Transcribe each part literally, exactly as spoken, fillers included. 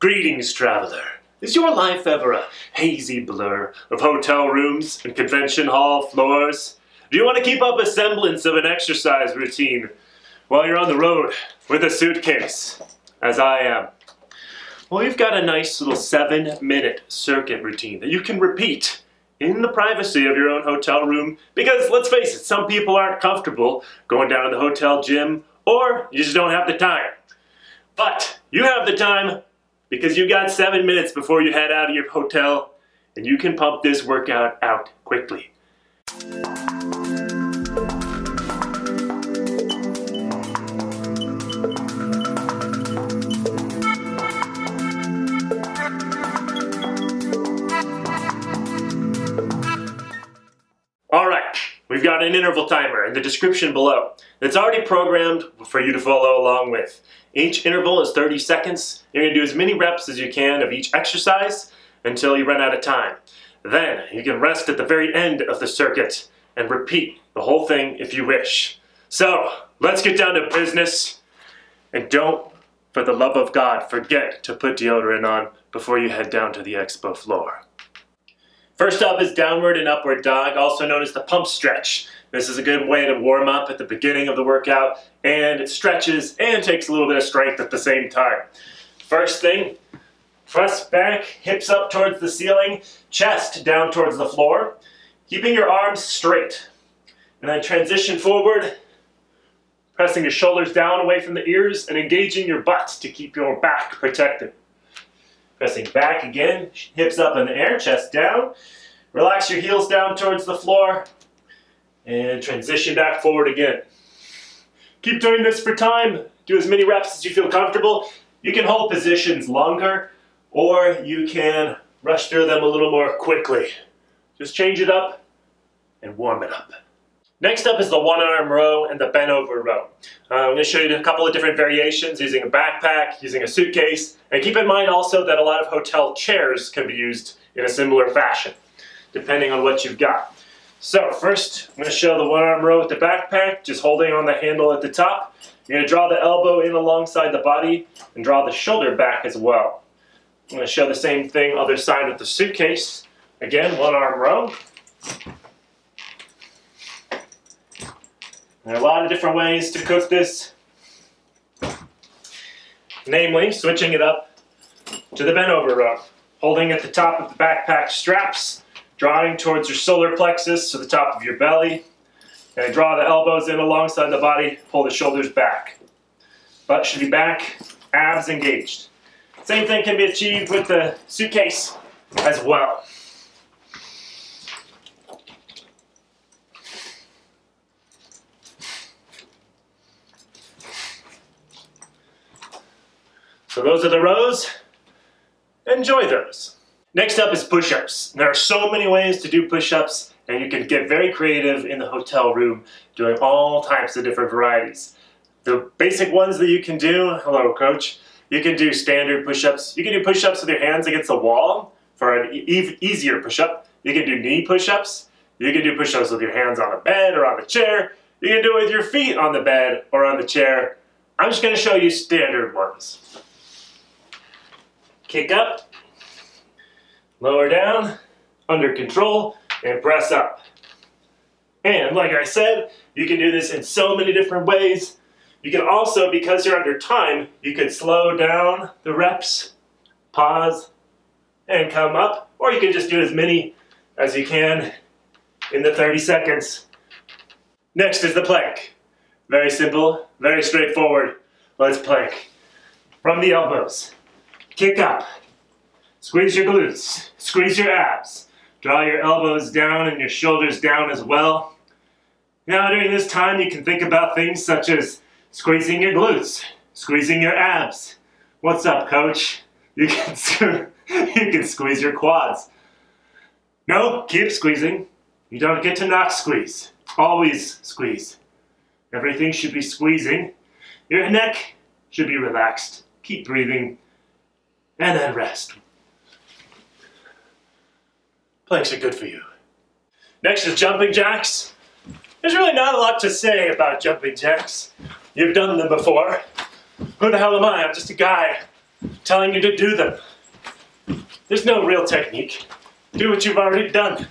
Greetings, traveler. Is your life ever a hazy blur of hotel rooms and convention hall floors? Do you want to keep up a semblance of an exercise routine while you're on the road with a suitcase, as I am? Well, you've got a nice little seven-minute circuit routine that you can repeat in the privacy of your own hotel room because, let's face it, some people aren't comfortable going down to the hotel gym or you just don't have the time. But you have the time because you've got seven minutes before you head out of your hotel and you can pump this workout out quickly. Alright, we've got an interval timer in the description below that's already programmed for you to follow along with. Each interval is thirty seconds. You're going to do as many reps as you can of each exercise until you run out of time. Then you can rest at the very end of the circuit and repeat the whole thing if you wish. So let's get down to business, and don't, for the love of God, forget to put deodorant on before you head down to the expo floor. First up is downward and upward dog, also known as the pump stretch. This is a good way to warm up at the beginning of the workout, and it stretches and takes a little bit of strength at the same time. First thing, press back, hips up towards the ceiling, chest down towards the floor, keeping your arms straight. And then transition forward, pressing your shoulders down away from the ears and engaging your butt to keep your back protected. Pressing back again, hips up in the air, chest down. Relax your heels down towards the floor and transition back forward again. Keep doing this for time. Do as many reps as you feel comfortable. You can hold positions longer or you can rush through them a little more quickly. Just change it up and warm it up. Next up is the one-arm row and the bent-over row. Uh, I'm going to show you a couple of different variations using a backpack, using a suitcase, and keep in mind also that a lot of hotel chairs can be used in a similar fashion, depending on what you've got. So first, I'm going to show the one-arm row with the backpack, just holding on the handle at the top. You're going to draw the elbow in alongside the body and draw the shoulder back as well. I'm going to show the same thing other side with the suitcase. Again, one-arm row. There are a lot of different ways to cook this, namely switching it up to the bent over row, holding at the top of the backpack straps, drawing towards your solar plexus, so the top of your belly, and draw the elbows in alongside the body, pull the shoulders back. Butt should be back, abs engaged. Same thing can be achieved with the suitcase as well. So those are the rows. Enjoy those. Next up is push-ups. There are so many ways to do push-ups, and you can get very creative in the hotel room doing all types of different varieties. The basic ones that you can do, hello coach, you can do standard push-ups. You can do push-ups with your hands against the wall for an e- easier push-up. You can do knee push-ups. You can do push-ups with your hands on a bed or on a chair. You can do it with your feet on the bed or on the chair. I'm just going to show you standard ones. Kick up, lower down, under control, and press up. And like I said, you can do this in so many different ways. You can also, because you're under time, you can slow down the reps, pause, and come up, or you can just do as many as you can in the thirty seconds. Next is the plank. Very simple, very straightforward. Let's plank from the elbows. Kick up, squeeze your glutes, squeeze your abs, draw your elbows down and your shoulders down as well. Now during this time you can think about things such as squeezing your glutes, squeezing your abs. What's up, coach? You can, you can squeeze your quads. No, keep squeezing. You don't get to not squeeze. Always squeeze. Everything should be squeezing. Your neck should be relaxed. Keep breathing. And then rest. Planks are good for you. Next is jumping jacks. There's really not a lot to say about jumping jacks. You've done them before. Who the hell am I? I'm just a guy telling you to do them. There's no real technique. Do what you've already done.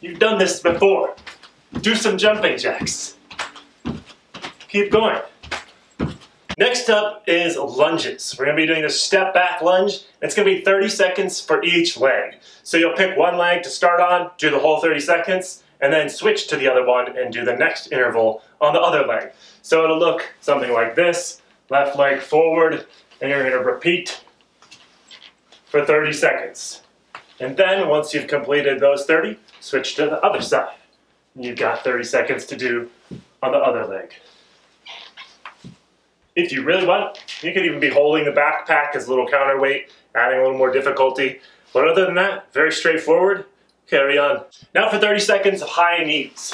You've done this before. Do some jumping jacks. Keep going. Next up is lunges. We're gonna be doing a step back lunge. It's gonna be thirty seconds for each leg. So you'll pick one leg to start on, do the whole thirty seconds, and then switch to the other one and do the next interval on the other leg. So it'll look something like this. Left leg forward, and you're gonna repeat for thirty seconds. And then once you've completed those thirty, switch to the other side. And you've got thirty seconds to do on the other leg. If you really want, you could even be holding the backpack as a little counterweight, adding a little more difficulty. But other than that, very straightforward. Carry on. Now for thirty seconds of high knees.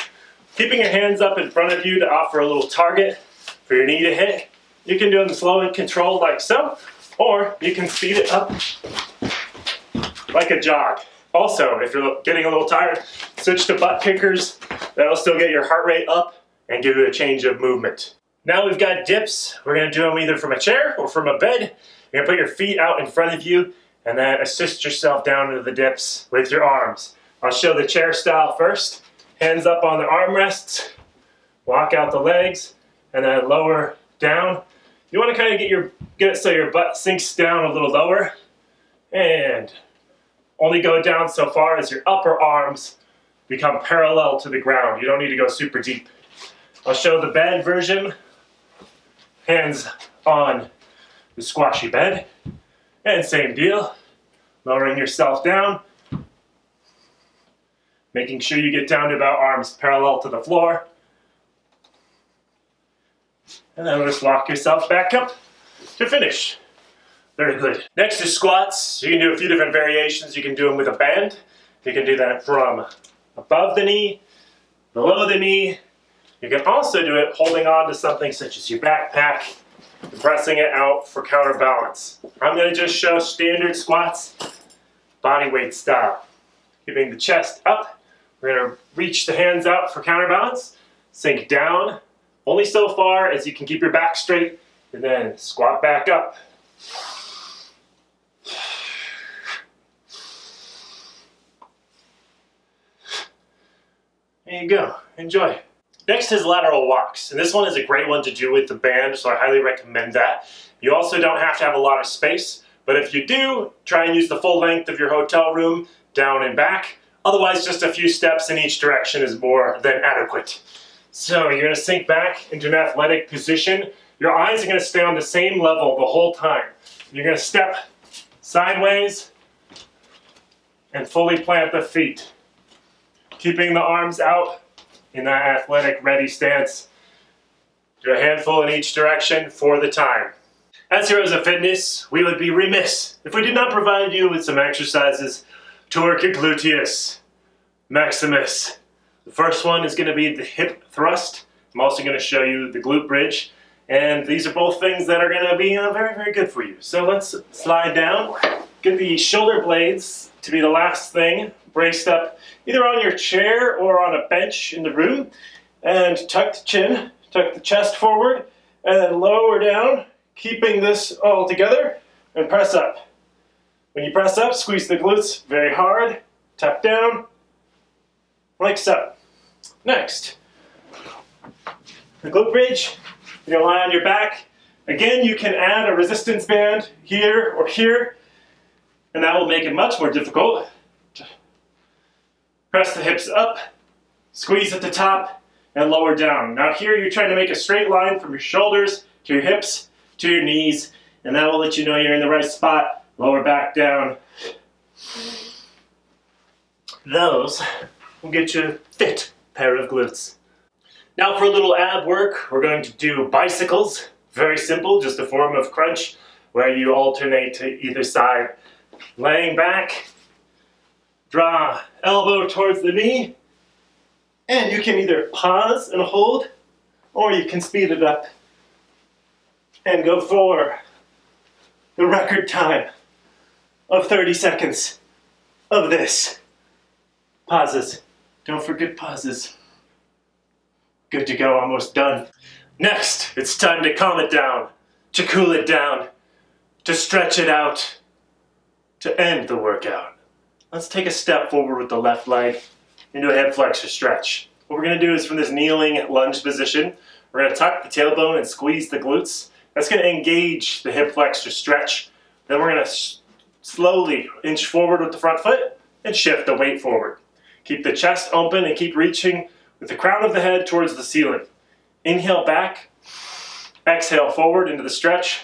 Keeping your hands up in front of you to offer a little target for your knee to hit. You can do them slow and controlled like so, or you can speed it up like a jog. Also, if you're getting a little tired, switch to butt kickers. That'll still get your heart rate up and give you a change of movement. Now we've got dips. We're gonna do them either from a chair or from a bed. You're gonna put your feet out in front of you and then assist yourself down into the dips with your arms. I'll show the chair style first. Hands up on the armrests, walk out the legs, and then lower down. You wanna kinda get your get it so your butt sinks down a little lower and only go down so far as your upper arms become parallel to the ground. You don't need to go super deep. I'll show the bed version. Hands on the squashy bed, and same deal, lowering yourself down, making sure you get down to about arms parallel to the floor, and then just walk yourself back up to finish. Very good. Next is squats. You can do a few different variations. You can do them with a band. You can do that from above the knee, below the knee. You can also do it holding on to something such as your backpack and pressing it out for counterbalance. I'm going to just show standard squats, body weight style. Keeping the chest up, we're going to reach the hands out for counterbalance, sink down only so far as you can keep your back straight, and then squat back up. There you go. Enjoy. Next is lateral walks, and this one is a great one to do with the band, so I highly recommend that. You also don't have to have a lot of space, but if you do, try and use the full length of your hotel room, down and back. Otherwise, just a few steps in each direction is more than adequate. So you're gonna sink back into an athletic position. Your eyes are gonna stay on the same level the whole time. You're gonna step sideways and fully plant the feet, keeping the arms out in that athletic ready stance. Do a handful in each direction for the time. As Heroes of Fitness, we would be remiss if we did not provide you with some exercises to work your gluteus maximus. The first one is going to be the hip thrust. I'm also going to show you the glute bridge. And these are both things that are going to be uh, very, very good for you. So let's slide down. Get the shoulder blades to be the last thing, braced up either on your chair or on a bench in the room, and tuck the chin, tuck the chest forward, and then lower down, keeping this all together, and press up. When you press up, squeeze the glutes very hard, tuck down, like so. Next, the glute bridge, you're gonna lie on your back. Again, you can add a resistance band here or here, and that will make it much more difficult. Press the hips up, squeeze at the top, and lower down. Now here you're trying to make a straight line from your shoulders to your hips to your knees, and that will let you know you're in the right spot. Lower back down. Those will get you a fit pair of glutes. Now for a little ab work, we're going to do bicycles. Very simple, just a form of crunch where you alternate to either side. Laying back, draw elbow towards the knee, and you can either pause and hold, or you can speed it up and go for the record time of thirty seconds of this. Pauses. Don't forget pauses. Good to go, almost done. Next, it's time to calm it down, to cool it down, to stretch it out, to end the workout. Let's take a step forward with the left leg into a hip flexor stretch. What we're going to do is from this kneeling lunge position, we're going to tuck the tailbone and squeeze the glutes. That's going to engage the hip flexor stretch. Then we're going to slowly inch forward with the front foot and shift the weight forward. Keep the chest open and keep reaching with the crown of the head towards the ceiling. Inhale back, exhale forward into the stretch,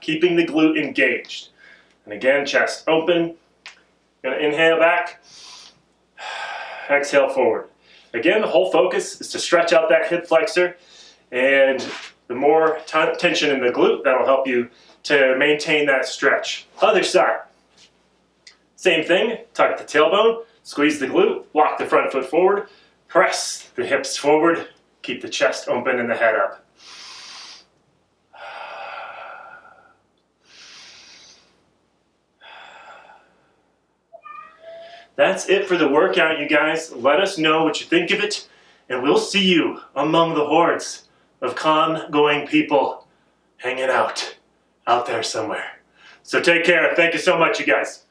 keeping the glute engaged. And again, chest open. Gonna inhale back, exhale forward. Again, the whole focus is to stretch out that hip flexor, and the more tension in the glute, that'll help you to maintain that stretch. Other side. Same thing, tuck the tailbone, squeeze the glute, walk the front foot forward, press the hips forward, keep the chest open and the head up. That's it for the workout, you guys. Let us know what you think of it, and we'll see you among the hordes of con-going people hanging out, out there somewhere. So take care. Thank you so much, you guys.